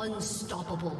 Unstoppable.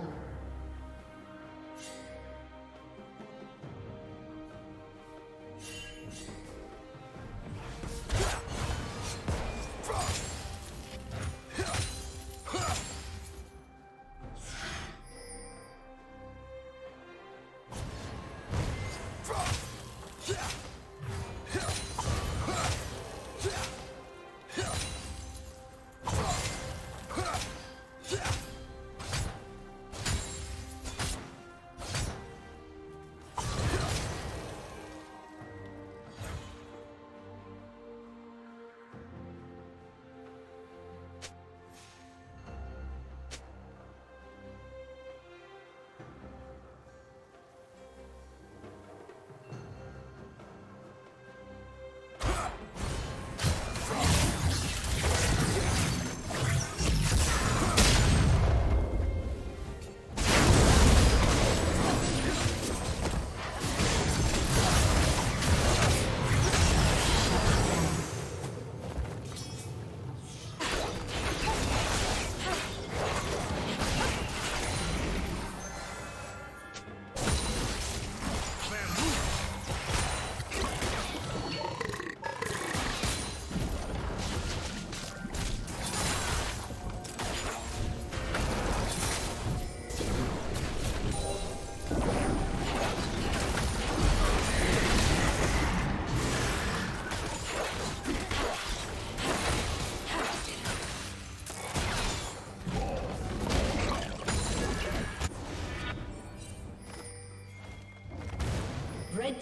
Red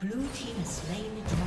Blue team has slain the dragon.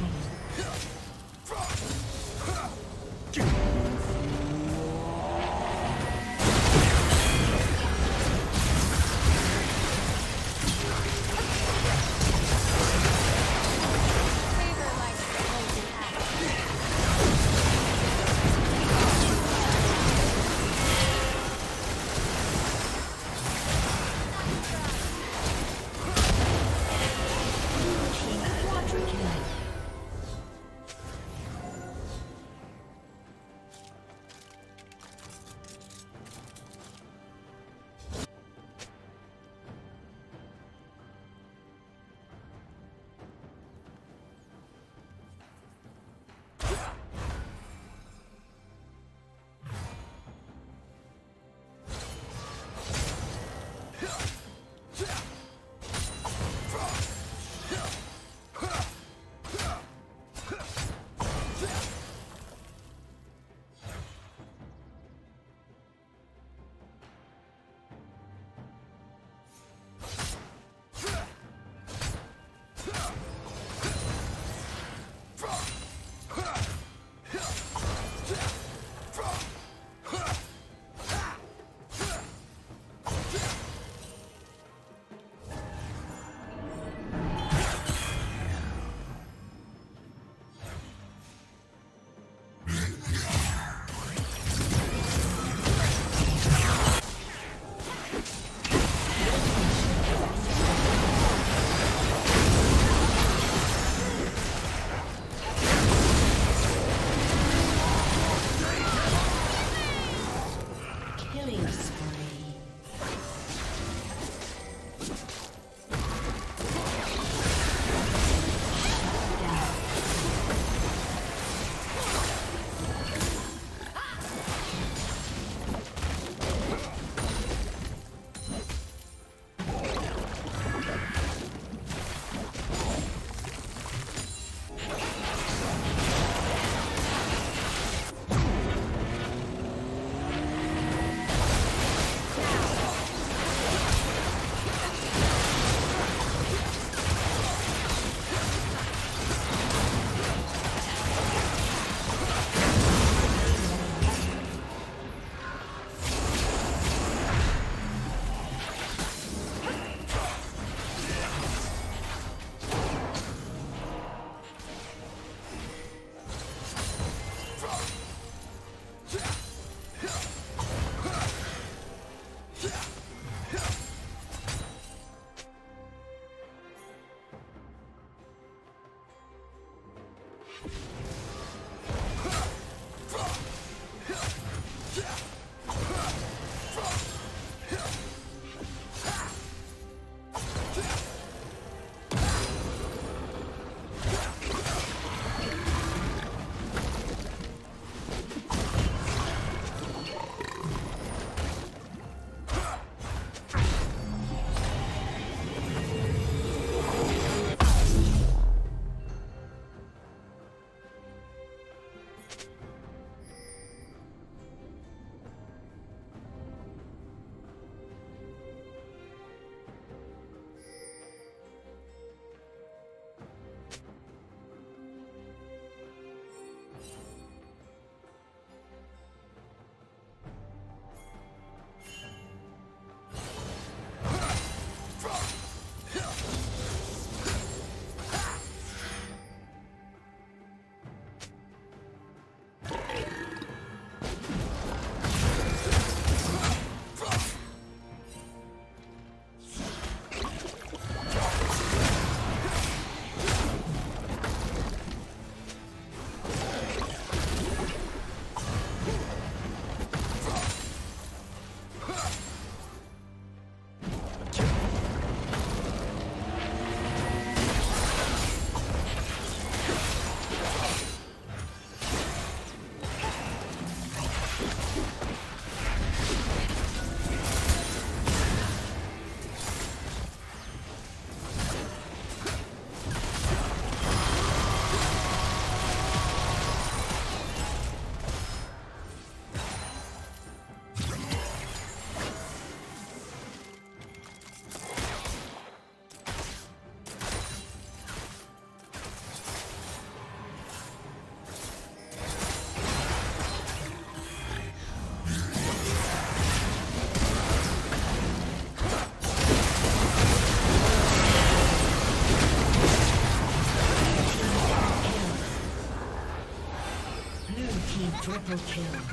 Blue team triple kill. Red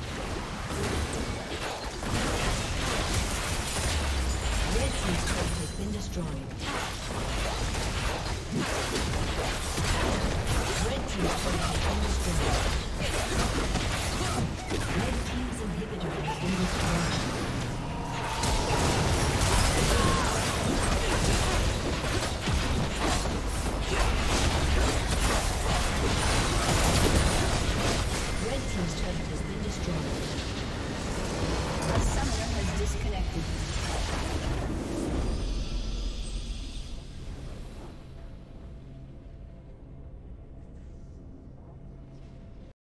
team's turret has been destroyed. Red team's turret has been destroyed.